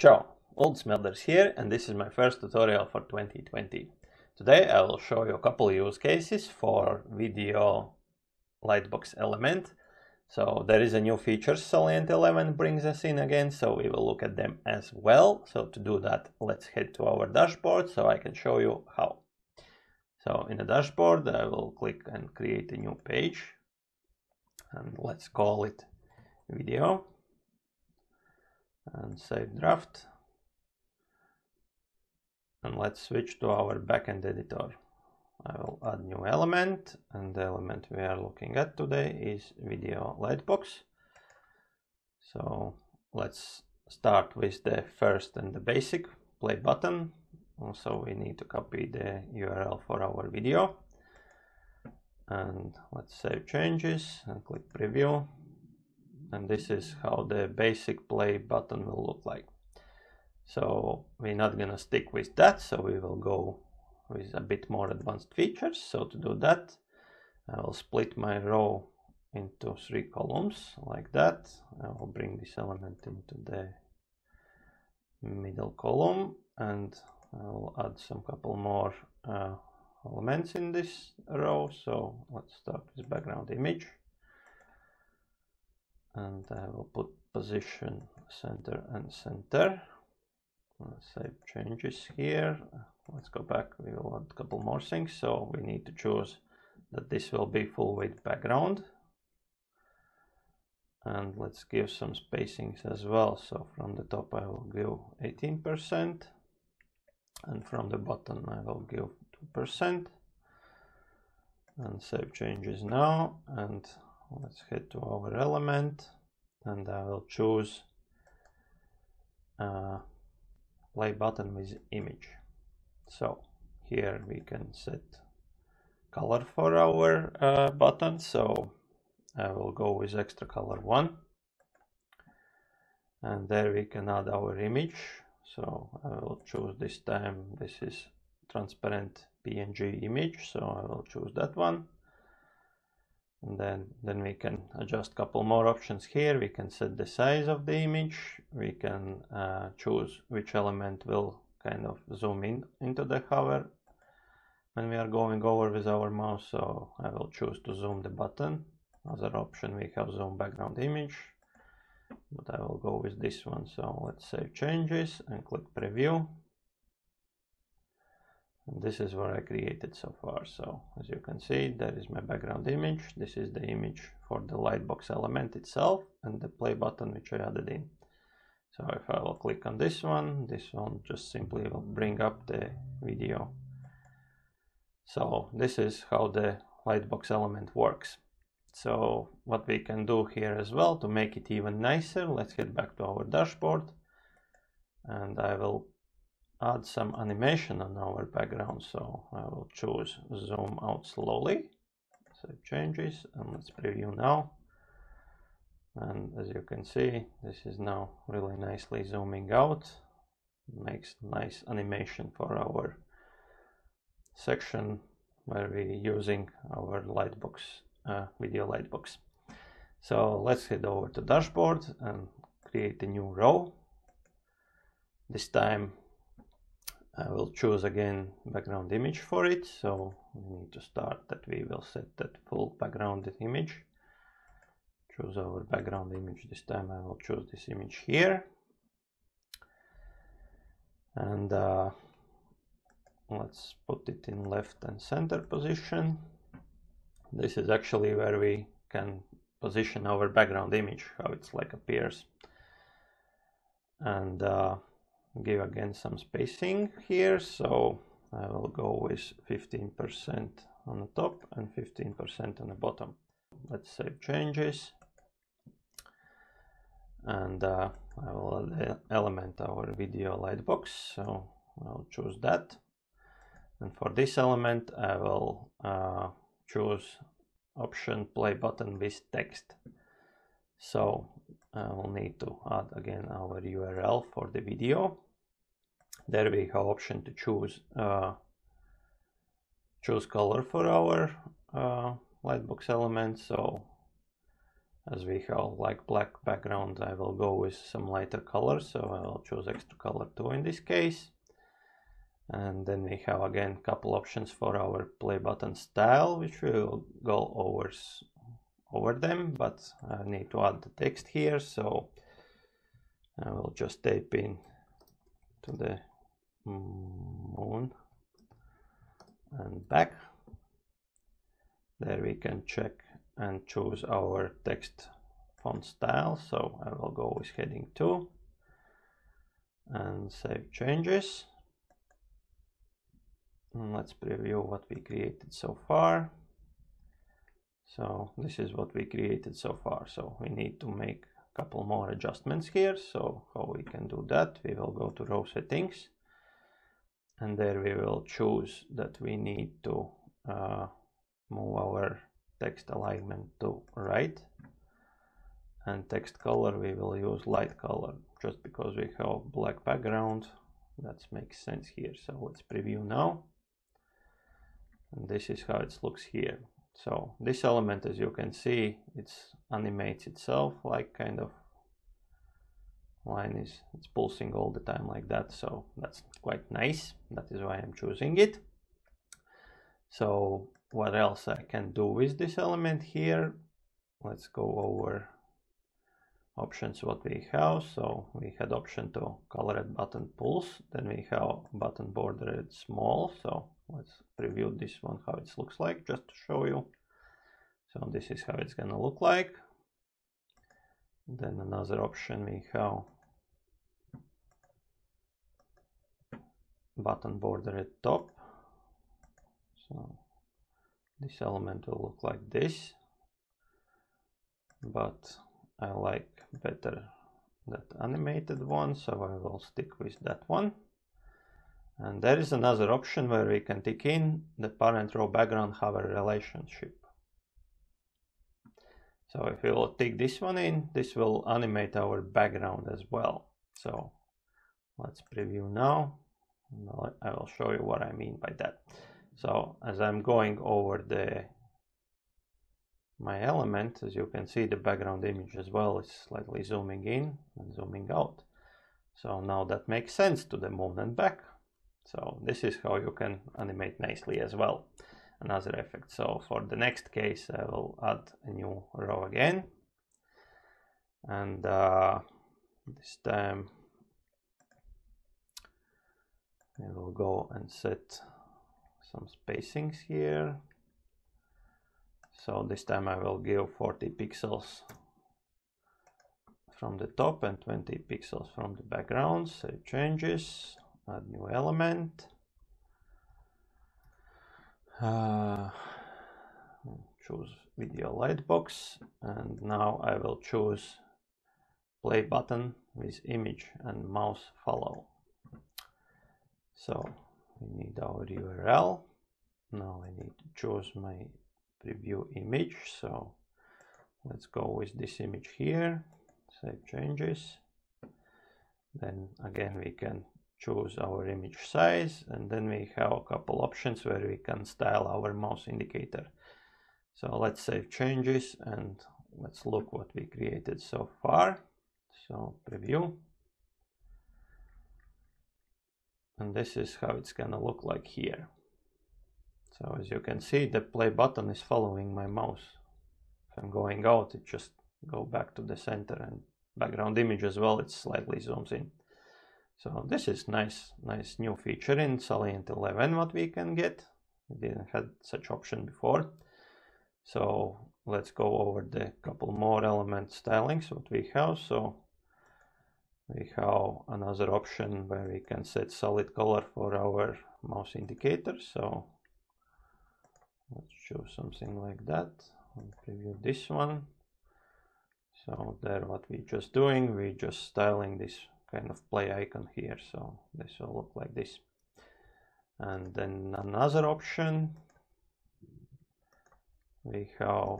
Ciao, Old Smelders here, and this is my first tutorial for 2020. Today I will show you a couple use cases for video lightbox element. So there is a new feature Salient 11 brings us in again, so we will look at them as well. So to do that, let's head to our dashboard so I can show you how. So in the dashboard I will click and create a new page, and let's call it video. And save draft, and let's switch to our backend editor. I will add new element, and the element we are looking at today is video lightbox. So let's start with the first and the basic play button. Also we need to copy the URL for our video, and let's save changes and click preview. And this is how the basic play button will look like. So we're not gonna stick with that, so we will go with a bit more advanced features. So to do that, I will split my row into 3 columns like that. I will bring this element into the middle column, and I will add some couple more elements in this row. So let's start with background image. And I will put position center and center. Let's save changes here. Let's go back. We will add a couple more things. So we need to choose that this will be full width background. And let's give some spacings as well. So from the top I will give 18%. And from the bottom I will give 2%. And save changes now. And let's head to our element, and I will choose play button with image. So here we can set color for our button. So I will go with extra color 1, and there we can add our image. So I will choose this time, this is transparent PNG image, so I will choose that one. And then we can adjust a couple more options here. We can set the size of the image. We can choose which element will kind of zoom in into the hover when we are going over with our mouse. So I will choose to zoom the button. Other option, we have zoom background image, but I will go with this one. So let's save changes and click preview. This is what I created so far. So as you can see, there is my background image. This is the image for the lightbox element itself and the play button which I added in. So if I will click on this one just simply will bring up the video. So this is how the lightbox element works. So what we can do here as well to make it even nicer, let's get back to our dashboard, and I will add some animation on our background. So I will choose zoom out slowly, save changes, and let's preview now. And as you can see, this is now really nicely zooming out. Makes nice animation for our section where we're using our lightbox, video lightbox. So let's head over to dashboard and create a new row. This time I will choose again background image for it. So we need to start that we will set that full background image. Choose our background image. This time I will choose this image here. And let's put it in left and center position. This is actually where we can position our background image, how it's like appears. And give again some spacing here, so I will go with 15% on the top and 15% on the bottom. Let's save changes, and I will add the element our video lightbox, so I'll choose that. And for this element I will choose option play button with text. So I will need to add again our URL for the video. There we have option to choose color for our lightbox element. So As we have like black background, I will go with some lighter color, so I will choose extra color 2 in this case. And then we have again couple options for our play button style, which we will go over them, but I need to add the text here, so I will just type in to the moon and back. There we can check and choose our text font style, so I will go with heading 2 and save changes. And let's preview what we created so far. So this is what we created so far, so we need to make a couple more adjustments here. So how we can do that, we will go to row settings, and there we will choose that we need to move our text alignment to right, and text color we will use light color just because we have black background. That makes sense here. So let's preview now, and this is how it looks here. So this element, as you can see, it animates itself, like kind of line is, it's pulsing all the time like that, so that's quite nice. That is why I'm choosing it. So what else I can do with this element here? Let's go over options what we have. So we had option to color it button pulse, then we have button border at small. So let's preview this one how it looks like, just to show you. So this is how it's gonna look like. Then another option we have button border at top. So this element will look like this, but I like better that animated one, so I will stick with that one. And there is another option where we can tick in the parent row background hover relationship. So if we will tick this one in, this will animate our background as well. So let's preview now. I will show you what I mean by that. So as I'm going over my element, as you can see, the background image as well is slightly zooming in and zooming out. So now that makes sense to the moon and back. So this is how you can animate nicely as well, another effect. So for the next case, I will add a new row again. And this time I will go and set some spacings here. So this time I will give 40 pixels from the top and 20 pixels from the background. Save changes, add new element. Choose video lightbox, and now I will choose play button with image and mouse follow. So we need our URL. Now I need to choose my preview image, so let's go with this image here. Save changes. Then again we can choose our image size, and then we have a couple options where we can style our mouse indicator. So let's save changes and let's look what we created so far. So preview, and this is how it's gonna look like here. So as you can see, the play button is following my mouse. If I'm going out, it just go back to the center, and background image as well, it slightly zooms in. So this is nice new feature in Salient 11 what we can get. We didn't have such option before. So let's go over the couple more element stylings what we have. So we have another option where we can set solid color for our mouse indicator. So let's choose something like that and preview this one. So there what we just doing, we just styling this kind of play icon here. So this will look like this. And then another option, we have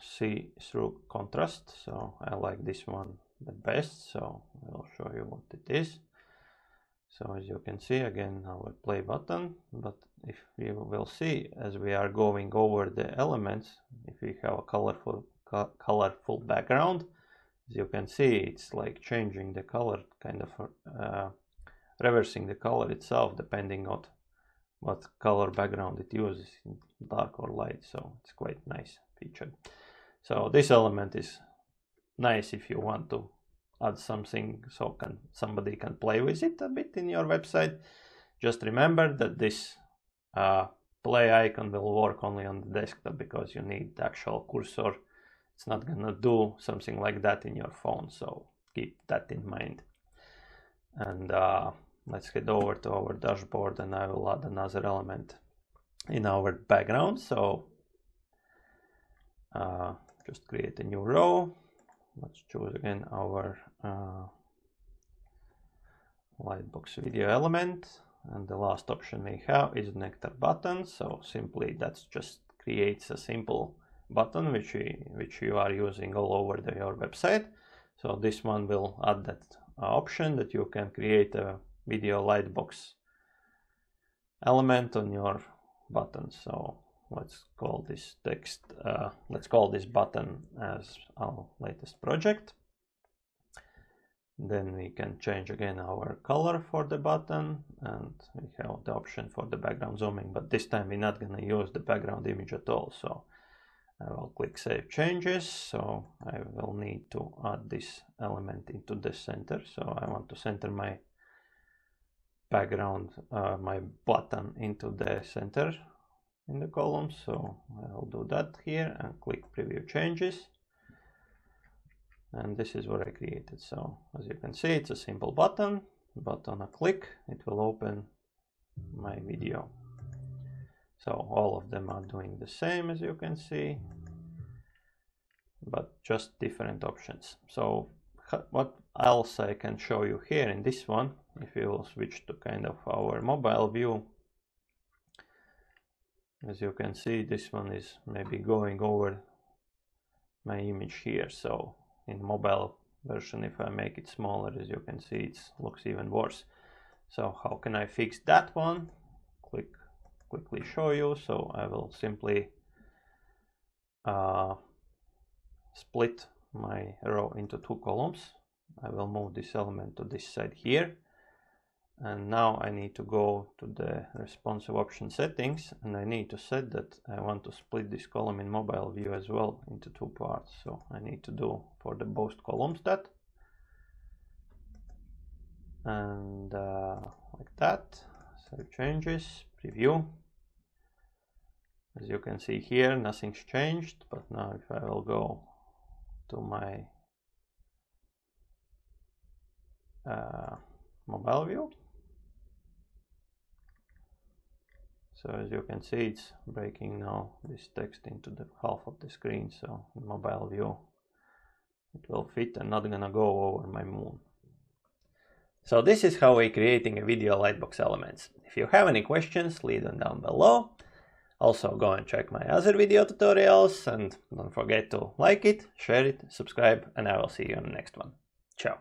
see through contrast. So I like this one the best, so I'll show you what it is. So as you can see, again our play button, but if you will see, as we are going over the elements, if we have a colorful colorful background. As you can see, it's like changing the color, kind of reversing the color itself depending on what color background it uses, dark or light. So it's quite nice feature. So this element is nice if you want to add something so somebody can play with it a bit in your website. Just remember that this play icon will work only on the desktop because you need the actual cursor. It's not gonna do something like that in your phone, so keep that in mind. And let's head over to our dashboard, and I will add another element in our background. So just create a new row. Let's choose again our Lightbox video element, and the last option we have is Nectar button. So simply that just creates a simple button which you are using all over your website. So this one will add that option that you can create a video lightbox element on your button. So let's call this text, let's call this button as our latest project. Then we can change again our color for the button, and we have the option for the background zooming, but this time we're not going to use the background image at all. So I will click Save Changes. So I will need to add this element into the center. So I want to center my background, my button into the center in the column. So I'll do that here and click Preview Changes. And this is what I created. So as you can see, it's a simple button, but on a click, it will open my video. So all of them are doing the same, as you can see, but just different options. So what else I can show you here in this one, if you will switch to kind of our mobile view, as you can see, this one is maybe going over my image here. So in mobile version, if I make it smaller, as you can see, it looks even worse. So how can I fix that one? Quickly show you. So I will simply split my row into two columns. I will move this element to this side here, and now I need to go to the responsive option settings, and I need to set that I want to split this column in mobile view as well into two parts. So I need to do for the both columns that, and like that. Save Changes, Preview. As you can see here, nothing's changed, but now if I will go to my mobile view, so as you can see, it's breaking now this text into the half of the screen. So in mobile view it will fit and not gonna go over my moon. So this is how we're creating a video lightbox elements. If you have any questions, leave them down below. Also go and check my other video tutorials, and don't forget to like it, share it, subscribe, and I will see you in the next one. Ciao.